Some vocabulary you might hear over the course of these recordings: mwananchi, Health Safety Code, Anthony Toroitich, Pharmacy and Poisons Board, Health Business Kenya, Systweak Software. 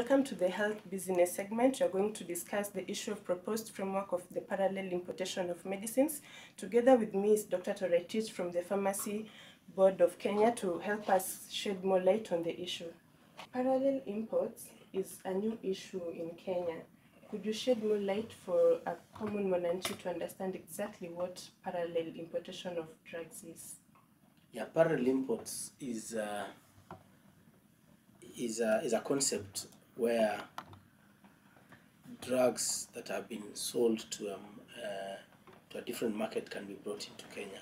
Welcome to the Health Business segment. We are going to discuss the issue of proposed framework of the parallel importation of medicines. Together with me is Dr. Toroitich from the Pharmacy Board of Kenya to help us shed more light on the issue. Parallel imports is a new issue in Kenya. Could you shed more light for a common mwananchi to understand exactly what parallel importation of drugs is? Yeah, parallel imports is a concept where drugs that have been sold to a different market can be brought into Kenya,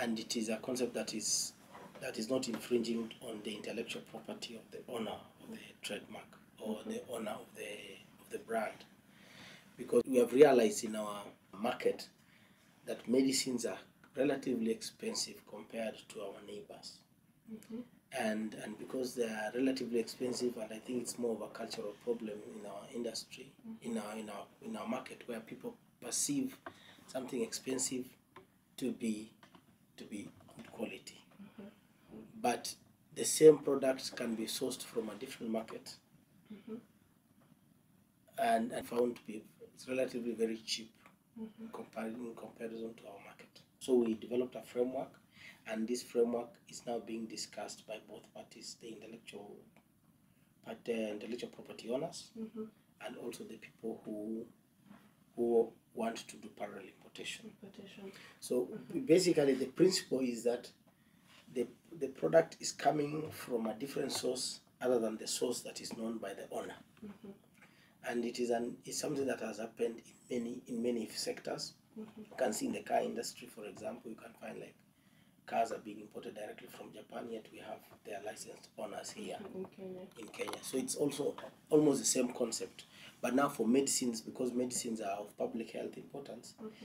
and it is a concept that is not infringing on the intellectual property of the owner of the trademark or the owner of the brand, because we have realized in our market that medicines are relatively expensive compared to our neighbors. Mm-hmm. And because they are relatively expensive, and I think it's more of a cultural problem in our industry, in our market, where people perceive something expensive to be good quality. Mm-hmm. But the same product can be sourced from a different market, mm-hmm, and found to be relatively very cheap, mm-hmm, in comparison to our market. So we developed a framework, and this framework is now being discussed by both parties, the intellectual property owners, mm-hmm, and also the people who want to do parallel importation. So, mm-hmm, basically the principle is that the product is coming from a different source other than the source that is known by the owner. Mm-hmm. And it is something that has happened in many sectors. Mm-hmm. You can see in the car industry, for example, you can find like cars are being imported directly from Japan, yet we have their licensed owners here in Kenya. So it's also almost the same concept. But now for medicines, because medicines are of public health importance, okay,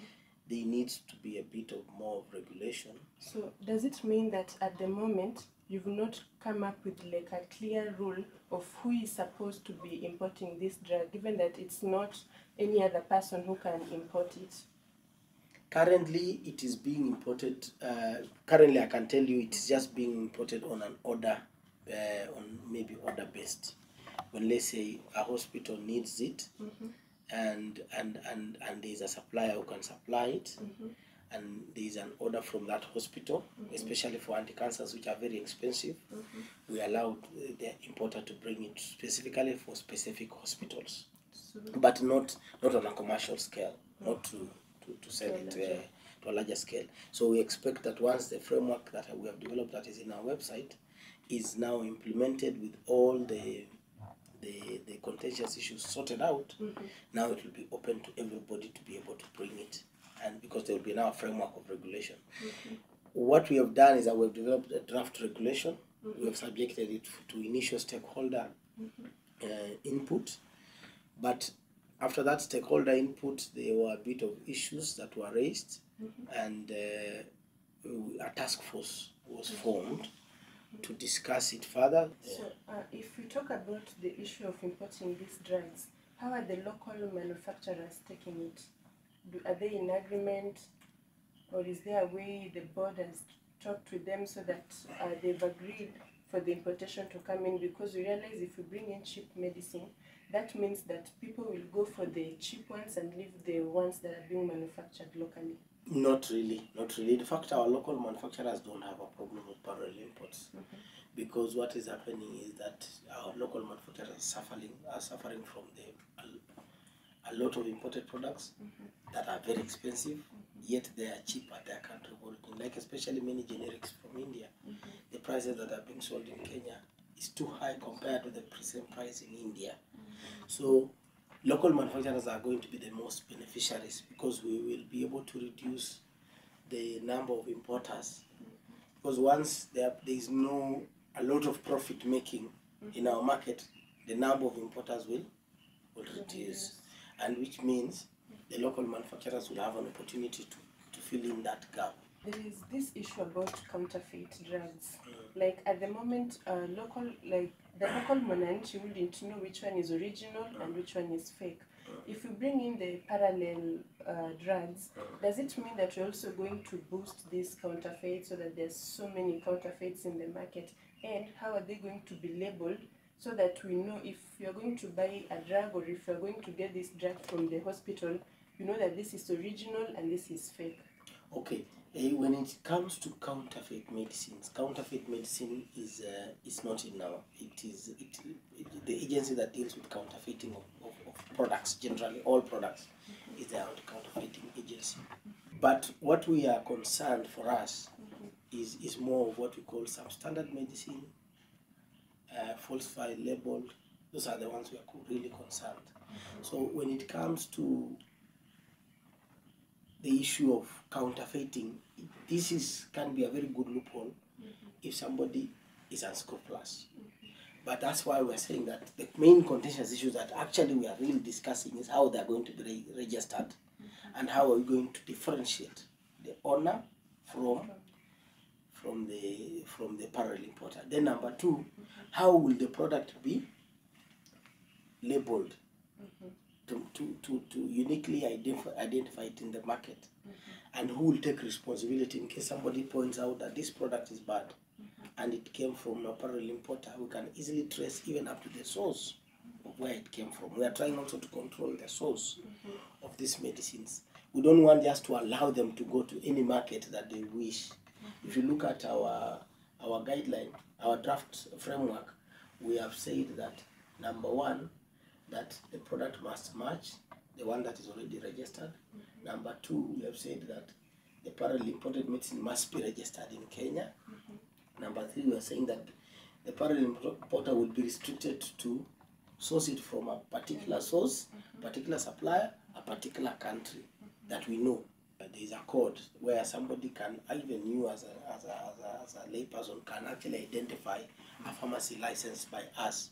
they need to be a bit of more regulation. So does it mean that at the moment you've not come up with like a clear rule of who is supposed to be importing this drug, given that it's not any other person who can import it? Currently, it is being imported. Currently, I can tell you it is just being imported on an order, on maybe order based. When let's say a hospital needs it, mm-hmm, and there is a supplier who can supply it, mm-hmm, and there is an order from that hospital, mm-hmm, especially for anti-cancers which are very expensive. Mm-hmm. We allow the importer to bring it specifically for specific hospitals, so, but not on a commercial scale, mm-hmm, not to sell it to a larger scale. So we expect that once the framework that we have developed, that is in our website, is now implemented with all the contentious issues sorted out, mm-hmm, now it will be open to everybody to be able to bring it, and because there will be now a framework of regulation. Mm-hmm. What we have done is that we have developed a draft regulation. Mm-hmm. We have subjected it to initial stakeholder, mm-hmm, input, but after that stakeholder input, there were a bit of issues that were raised, mm-hmm, and a task force was formed, mm-hmm, to discuss it further. So, if we talk about the issue of importing these drugs, how are the local manufacturers taking it? Are they in agreement, or is there a way the board has talked with them so that they've agreed for the importation to come in? Because we realize if we bring in cheap medicine, that means that people will go for the cheap ones and leave the ones that are being manufactured locally. Not really. In fact, our local manufacturers don't have a problem with parallel imports, mm-hmm, because what is happening is that our local manufacturers are suffering from a lot of imported products, mm-hmm, that are very expensive, mm-hmm, yet they are cheap at their country of origin. Like especially many generics from India, mm-hmm, the prices that are being sold in Kenya is too high compared to the present price in India. So local manufacturers are going to be the most beneficiaries, because we will be able to reduce the number of importers, because once there is no a lot of profit making in our market, the number of importers will reduce, and which means the local manufacturers will have an opportunity to fill in that gap. There is this issue about counterfeit drugs. Like at the moment, the local mwananchi wouldn't know which one is original and which one is fake. If you bring in the parallel drugs, does it mean that you're also going to boost these counterfeits so that there's so many counterfeits in the market? And how are they going to be labeled so that we know if you're going to buy a drug or if you're going to get this drug from the hospital, you know that this is original and this is fake. Okay. When it comes to counterfeit medicine is not in our. The agency that deals with counterfeiting of products, generally all products, is the counterfeiting agency. But what we are concerned for us is more of what we call substandard medicine, falsified labeled. Those are the ones we are really concerned. So when it comes to the issue of counterfeiting, this can be a very good loophole if somebody is unscrupulous. But that's why we're saying that the main contentious issue that actually we are really discussing is how they're going to be registered and how are we going to differentiate the owner from the parallel importer. Then number two, how will the product be labeled? To uniquely identify it in the market, and who will take responsibility in case somebody points out that this product is bad and it came from a parallel importer? We can easily trace even up to the source of where it came from. We are trying also to control the source of these medicines. We don't want just to allow them to go to any market that they wish. If you look at our guideline, our draft framework, we have said that number one, that the product must match the one that is already registered. Number two, we have said that the parallel imported medicine must be registered in Kenya. Number three, we are saying that the parallel importer will be restricted to source it from a particular source, particular supplier, a particular country that we know. There is a code where somebody can, even you as a layperson, can actually identify a pharmacy licensed by us.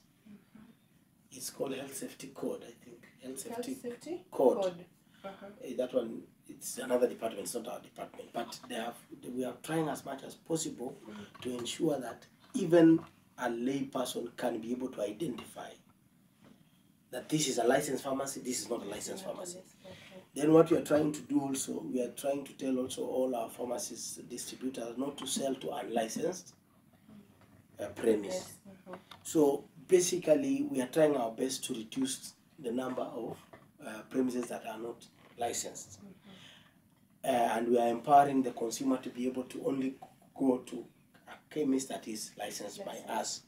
It's called Health Safety Code, I think. Health Safety Code. That one, it's another department, it's not our department. But we are trying as much as possible to ensure that even a lay person can be able to identify that this is a licensed pharmacy, this is not a licensed pharmacy. Then what we are trying to do also, we are trying to tell also all our pharmacists, distributors, not to sell to unlicensed premise. So basically, we are trying our best to reduce the number of premises that are not licensed. And we are empowering the consumer to be able to only go to a chemist that is licensed by us.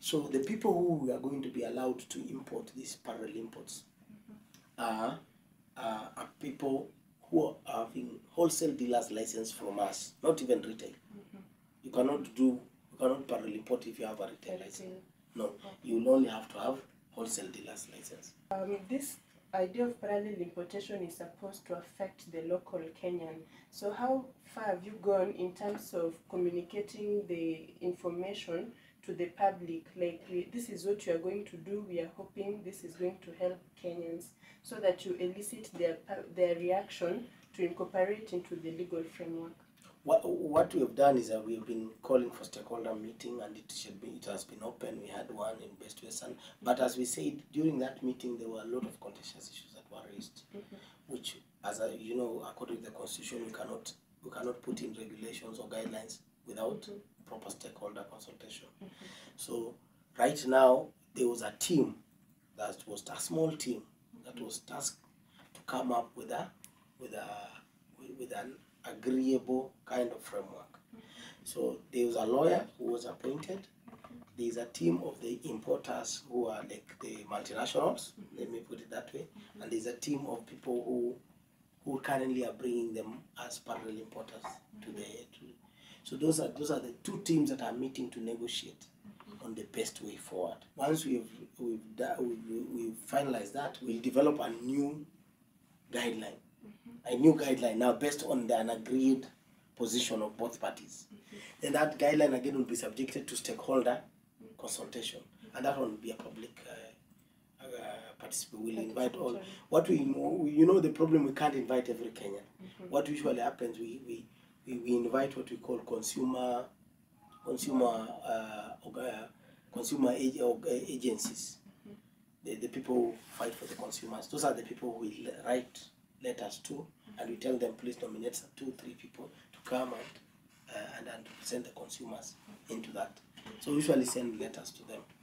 So the people who are going to be allowed to import these parallel imports are people who are having wholesale dealers license from us, not even retail. You cannot parallel import if you have a retail license. No, you will only have to have wholesale dealer's license. This idea of parallel importation is supposed to affect the local Kenyan. So how far have you gone in terms of communicating the information to the public? Like, this is what you are going to do. We are hoping this is going to help Kenyans, so that you elicit their reaction to incorporate into the legal framework. What we have done is that we have been calling for stakeholder meeting, and it has been open. We had one in Best Western, but as we said during that meeting, there were a lot of contentious issues that were raised, which, as you know, according to the constitution, we cannot put in regulations or guidelines without proper stakeholder consultation. So right now there was a team that was a small team that was tasked to come up with an agreeable kind of framework. So there was a lawyer who was appointed. There is a team of the importers who are like the multinationals, let me put it that way, and there is a team of people who currently are bringing them as parallel importers to the. So those are the two teams that are meeting to negotiate on the best way forward. Once we've finalized that, we'll develop a new guideline. A new guideline now based on an agreed position of both parties. Then that guideline again will be subjected to stakeholder consultation, and that one will be a public participant. We'll invite all. What we know, the problem, we can't invite every Kenyan. What usually happens, we invite what we call consumer agencies, the people who fight for the consumers. Those are the people who will write letters to, and we tell them, please nominate 2-3 people to come and present the consumers into that. So we usually send letters to them.